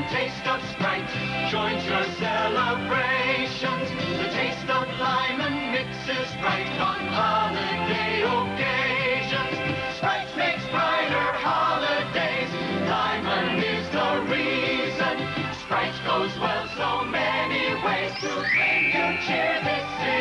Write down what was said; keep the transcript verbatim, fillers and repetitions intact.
The taste of Sprite joins your celebrations. The taste of lime and mixes Sprite on holiday occasions. Sprite makes brighter holidays. Diamond is the reason. Sprite goes well so many ways to bring you cheer this year.